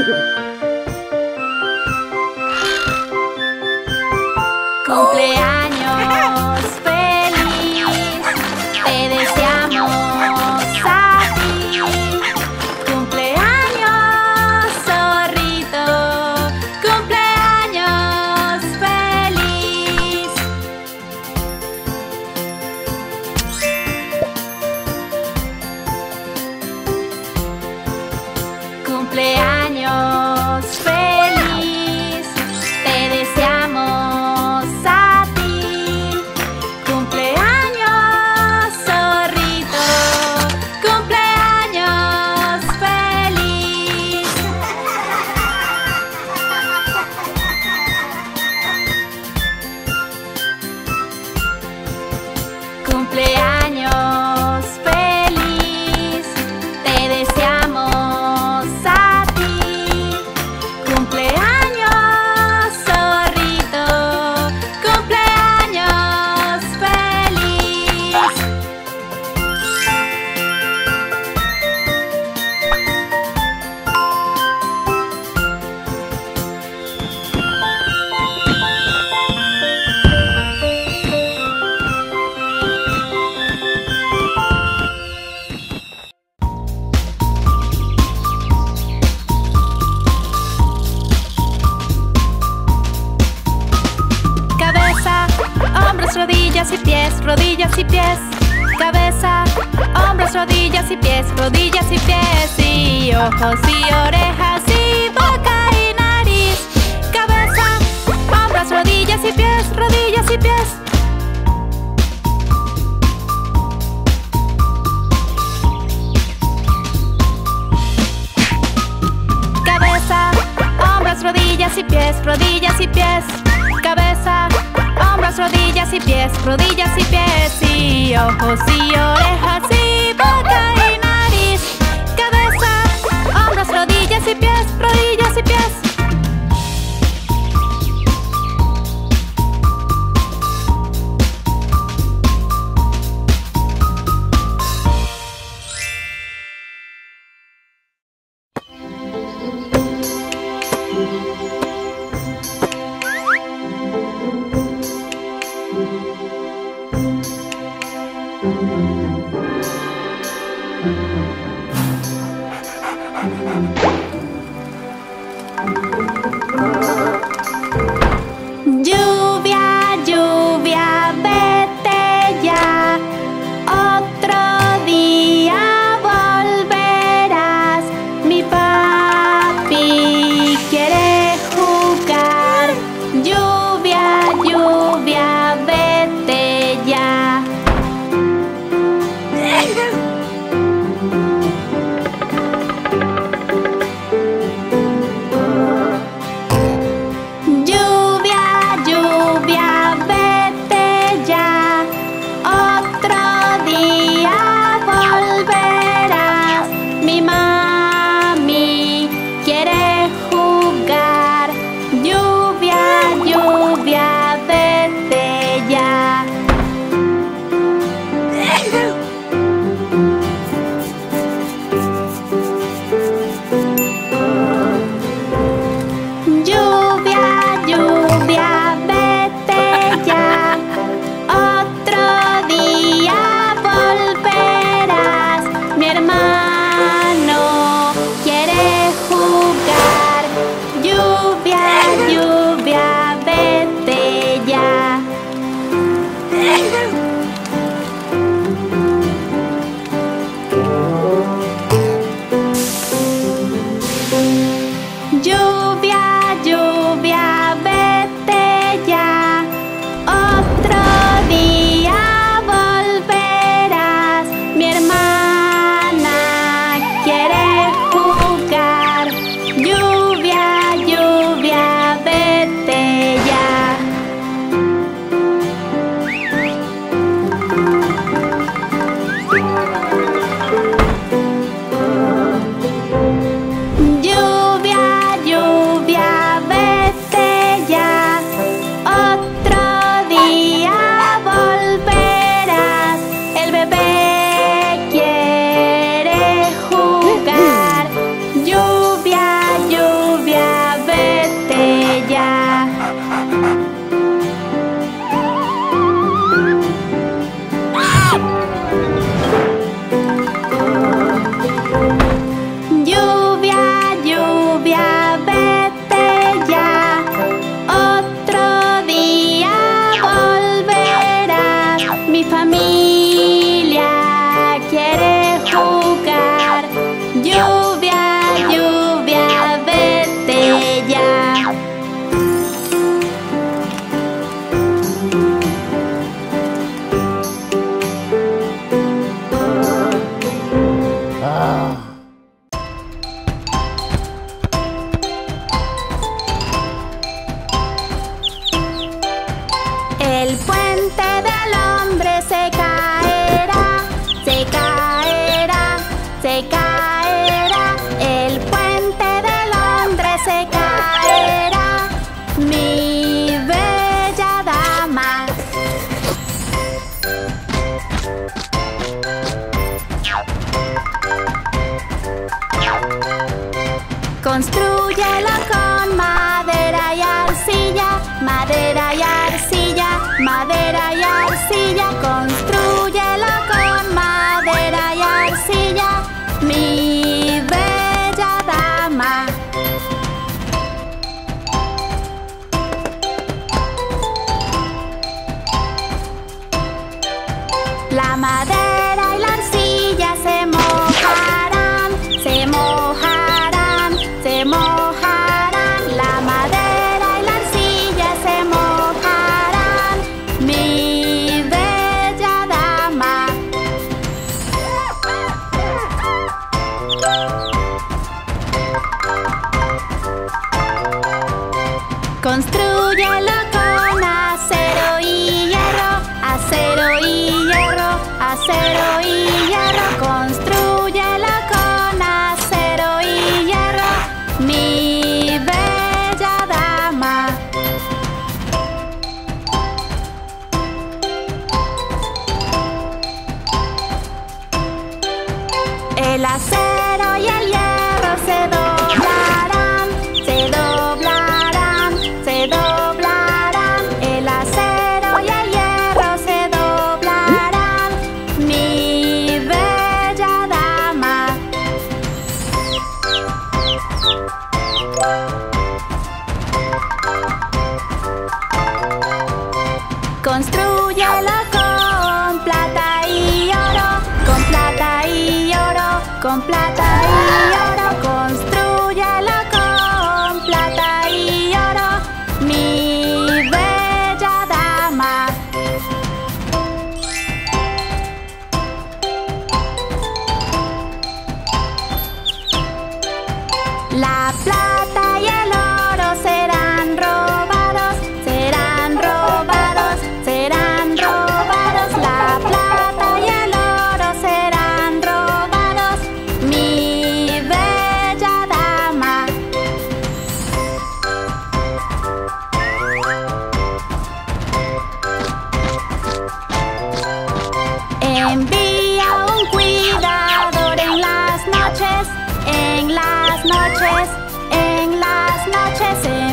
¡Cumpleaños feliz! ¡Te deseamos a ti! ¡Cumpleaños, zorrito! ¡Cumpleaños feliz! ¡Cumpleaños feliz! ¡Te deseamos a ti! ¡Cumpleaños, zorrito! ¡Cumpleaños feliz! ¡Cumpleaños feliz! ¡Te deseamos a ti! ¡Cumpleaños, zorrito! ¡Cumpleaños feliz! Cabeza, hombros, rodillas y pies. Cabeza, hombros, rodillas y pies. Y ojos y orejas y boca y nariz. Cabeza, hombros, rodillas y pies. Cabeza, hombros, rodillas y pies. Cabeza, hombros, rodillas y pies. Y ojos y orejas y boca y nariz. Cabeza, hombros, rodillas y pies. Constrúyelo con madera y arcilla, madera y arcilla, madera y arcilla. Constrúyelo con madera y arcilla, mi bella dama. La madera y la arcilla se mojarán, se mojarán. Constrúyelo con acero y hierro, acero y hierro, acero y hierro. Constrúyelo con acero y hierro, mi bella dama. El acero y el hierro se doblarán, se doblarán. Se doblarán, el acero y el hierro se doblarán, mi bella dama. Constrúyelo con plata y oro, con plata y oro, con plata y oro. Constrúyelo con plata y oro, mi bella dama. La plata y el oro serán robados, serán robados, serán robados. La plata y el oro serán robados, mi bella dama. Envía un cuidador en las noches, en las noches, en las noches.